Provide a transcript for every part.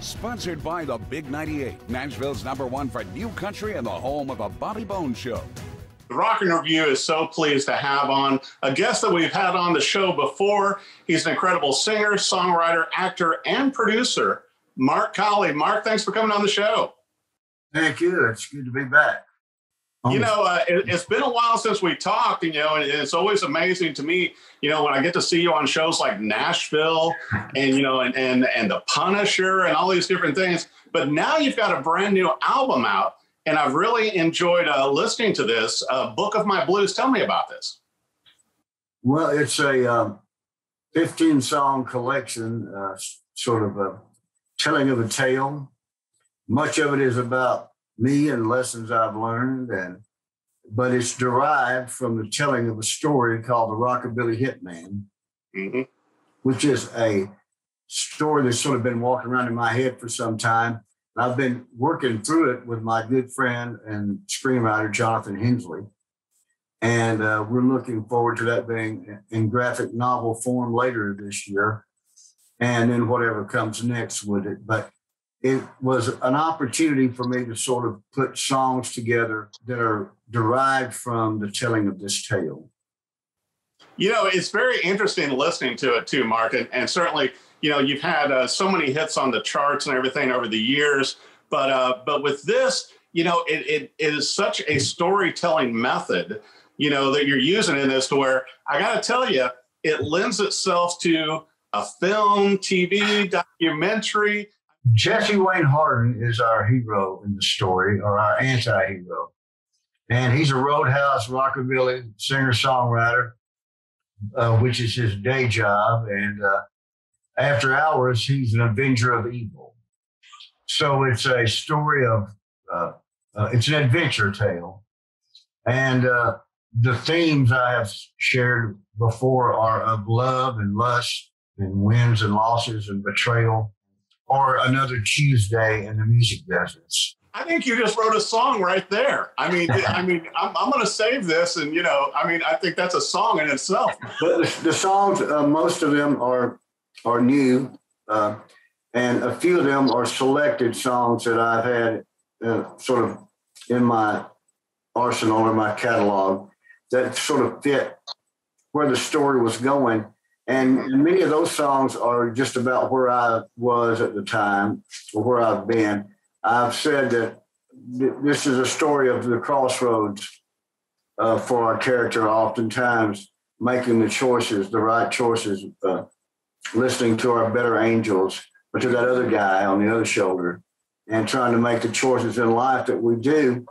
Sponsored by The Big 98, Nashville's #1 for new country and the home of the Bobby Bone Show. The Rockin' Review is so pleased to have on a guest that we've had on the show before. He's an incredible singer, songwriter, actor, and producer, Mark Collie. Mark, thanks for coming on the show. Thank you. It's good to be back. You know, it's been a while since we talked, you know, and it's always amazing to me, you know, when I get to see you on shows like Nashville and, you know, and The Punisher and all these different things. But now you've got a brand new album out, and I've really enjoyed listening to this, Book of My Blues. Tell me about this. Well, it's a 15-song collection, sort of a telling of a tale. Much of it is about me and lessons I've learned, but it's derived from the telling of a story called The Rockabilly Hitman, mm-hmm. which is a story that's sort of been walking around in my head for some time. I've been working through it with my good friend and screenwriter, Jonathan Hensleigh, and we're looking forward to that being in graphic novel form later this year, and then whatever comes next with it. But it was an opportunity for me to sort of put songs together that are derived from the telling of this tale. You know, it's very interesting listening to it too, Mark. And certainly, you know, you've had so many hits on the charts and everything over the years. But with this, you know, it is such a storytelling method, you know, that you're using in this, to where I got to tell you, it lends itself to a film, TV, documentary. Jesse Wayne Hardin is our hero in the story, or our anti-hero. And he's a roadhouse rockabilly singer-songwriter, which is his day job. And after hours, he's an avenger of evil. So it's a story of, it's an adventure tale. And the themes I have shared before are of love and lust and wins and losses and betrayal. Or another Tuesday in the music business. I think you just wrote a song right there. I mean, I'm going to save this, and you know, I mean, I think that's a song in itself. But the songs, most of them are new, and a few of them are selected songs that I've had sort of in my arsenal or my catalog that sort of fit where the story was going. And many of those songs are just about where I was at the time or where I've been. I've said that this is a story of the crossroads for our character, oftentimes making the choices, the right choices, listening to our better angels, or to that other guy on the other shoulder, and trying to make the choices in life that we do.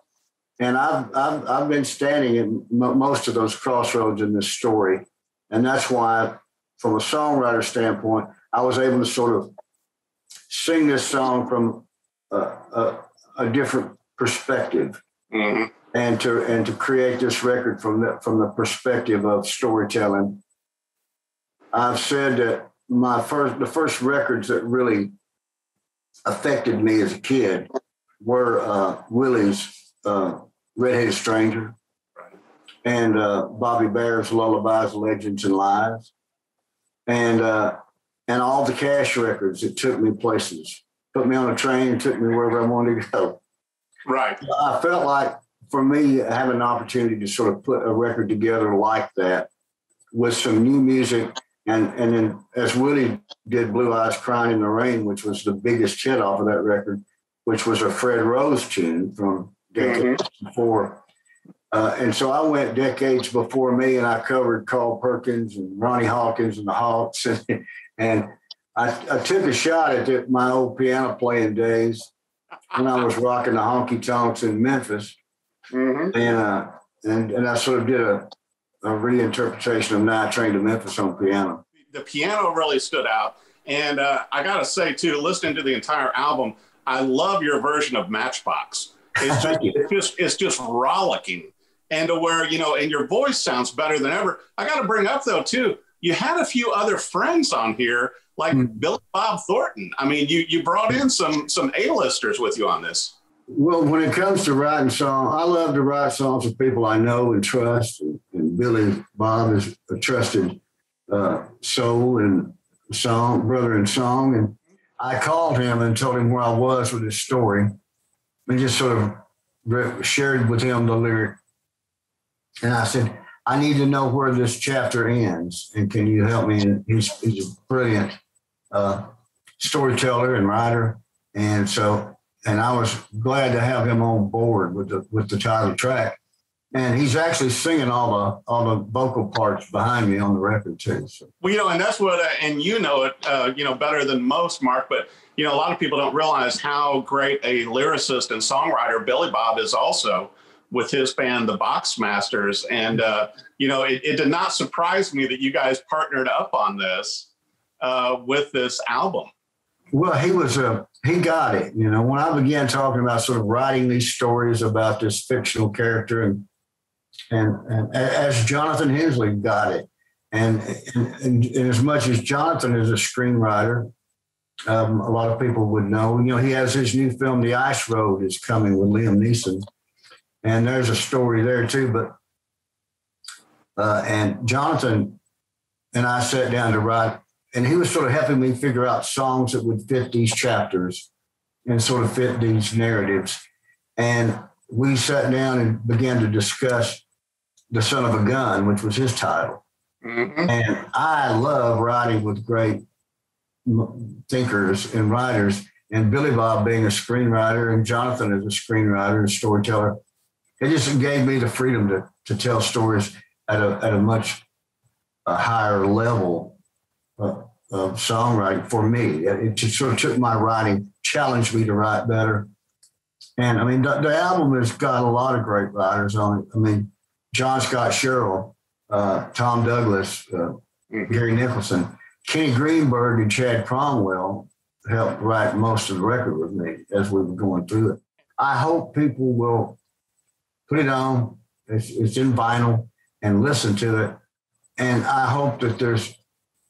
And I've been standing at most of those crossroads in this story. And that's why, from a songwriter standpoint, I was able to sort of sing this song from a different perspective, mm-hmm. and to create this record from the perspective of storytelling. I've said that the first records that really affected me as a kid were Willie's "Redheaded Stranger" and Bobby Bare's "Lullabies, Legends, and Lies." And all the Cash records. It took me places, put me on a train, took me wherever I wanted to go. Right. I felt like, for me, having an opportunity to sort of put a record together like that with some new music, and then as Willie did "Blue Eyes Crying in the Rain," which was the biggest hit off of that record, which was a Fred Rose tune from decades mm-hmm. before. And so I went decades before me, and I covered Carl Perkins and Ronnie Hawkins and the Hawks. And I took a shot at my old piano playing days when I was rocking the honky-tonks in Memphis. Mm-hmm. And I sort of did a reinterpretation of "Night Train to Memphis" on piano. The piano really stood out. And I got to say, too, listening to the entire album, I love your version of "Matchbox." It's just rollicking. And to where, you know, and your voice sounds better than ever. I got to bring up, though, too, you had a few other friends on here, like mm-hmm. Billy Bob Thornton. I mean, you brought in some A-listers with you on this. Well, when it comes to writing songs, I love to write songs with people I know and trust. And Billy Bob is a trusted soul and song brother in song. And I called him and told him where I was with his story and just sort of shared with him the lyric. And I said, I need to know where this chapter ends, and can you help me? And he's a brilliant storyteller and writer. And so, and I was glad to have him on board with the title track. And he's actually singing all the vocal parts behind me on the record too. So. Well, and that's what, and you know it, better than most, Mark. But a lot of people don't realize how great a lyricist and songwriter Billy Bob is also, with his band, The Boxmasters. And it did not surprise me that you guys partnered up on this with this album. Well, he got it. When I began talking about sort of writing these stories about this fictional character, and as Jonathan Hensleigh got it, and as much as Jonathan is a screenwriter, a lot of people would know. He has his new film, The Ice Road, is coming with Liam Neeson, and there's a story there too. But and Jonathan and I sat down to write. And he was sort of helping me figure out songs that would fit these chapters and sort of fit these narratives. And we sat down and began to discuss The Son of a Gun, which was his title. Mm-hmm. And I love writing with great thinkers and writers. And Billy Bob being a screenwriter and Jonathan as a screenwriter and storyteller, it just gave me the freedom to tell stories at a much higher level of songwriting for me. It just sort of took my writing, challenged me to write better. And I mean, the album has got a lot of great writers on it. I mean, John Scott Sherrill, Tom Douglas, Gary Nicholson, Kenny Greenberg, and Chad Cromwell helped write most of the record with me as we were going through it. I hope people will put it on. It's in vinyl, and listen to it. And I hope that there's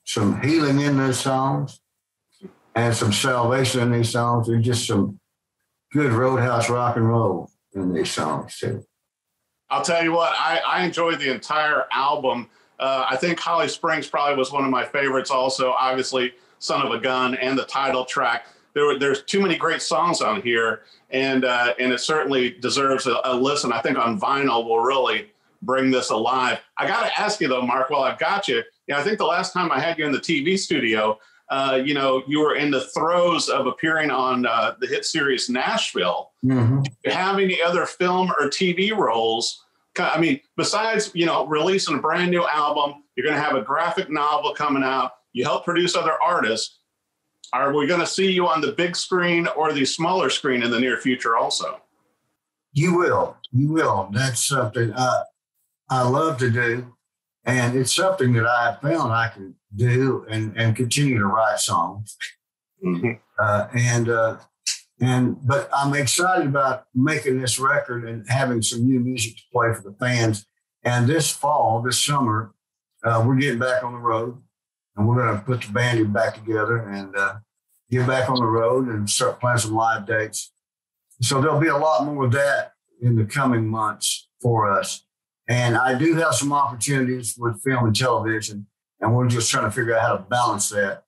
some healing in those songs and some salvation in these songs, and just some good roadhouse rock and roll in these songs too. I'll tell you what, I enjoyed the entire album. I think Holly Springs probably was one of my favorites also, obviously Son of a Gun and the title track. There's too many great songs on here, and it certainly deserves a listen. I think on vinyl will really bring this alive. I got to ask you though, Mark, while I've got you, I think the last time I had you in the TV studio, you were in the throes of appearing on the hit series Nashville. Mm-hmm. Do you have any other film or TV roles? I mean, besides, releasing a brand new album, you're going to have a graphic novel coming out. You help produce other artists. Are we going to see you on the big screen or the smaller screen in the near future also? You will. That's something I love to do. And it's something that I have found I can do and continue to write songs. Mm-hmm. But I'm excited about making this record and having some new music to play for the fans. And this summer, we're getting back on the road, and we're going to put the band back together and get back on the road and start playing some live dates. So there'll be a lot more of that in the coming months for us. And I do have some opportunities with film and television, and we're just trying to figure out how to balance that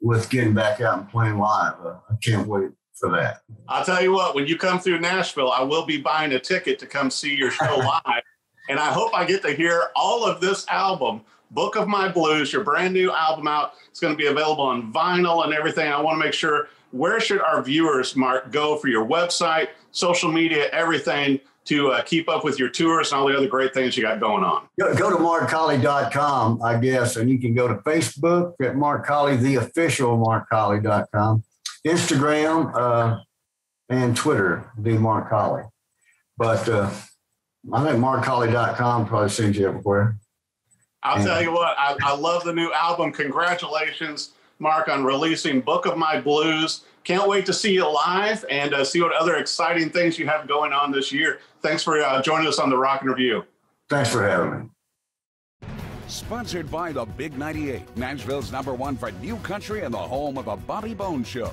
with getting back out and playing live. I can't wait for that. I'll tell you what, when you come through Nashville, I will be buying a ticket to come see your show live. And I hope I get to hear all of this album, Book of My Blues, your brand new album out. It's going to be available on vinyl and everything. I want to make sure, where should our viewers, Mark, go for your website, social media, everything, to keep up with your tours and all the other great things you got going on? Go to markcollie.com, I guess, and you can go to Facebook at Mark Collie, the official markcollie.com, Instagram and Twitter, the Mark Collie. But I think markcollie.com probably sends you everywhere. I'll tell you what, I love the new album. Congratulations, Mark, on releasing Book of My Blues. Can't wait to see you live and see what other exciting things you have going on this year. Thanks for joining us on The Rockin' Review. Thanks for having me. Sponsored by The Big 98, Nashville's #1 for new country and the home of the Bobby Bones Show.